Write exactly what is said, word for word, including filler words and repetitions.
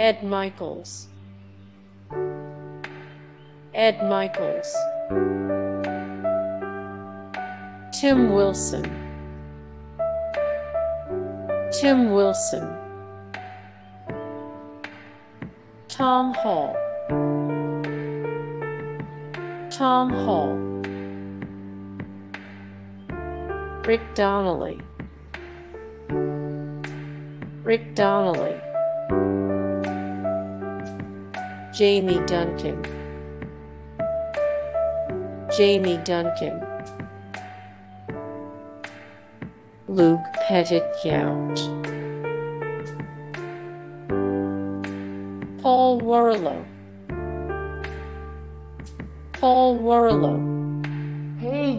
Ed Michaels, Ed Michaels, Tim Wilson, Tim Wilson, Tom Hall, Tom Hall, Rick Donnelly, Rick Donnelly, Jamie Duncan, Jamie Duncan, Luke Petitgout, Paul Worrilow, Paul Worrilow. Hey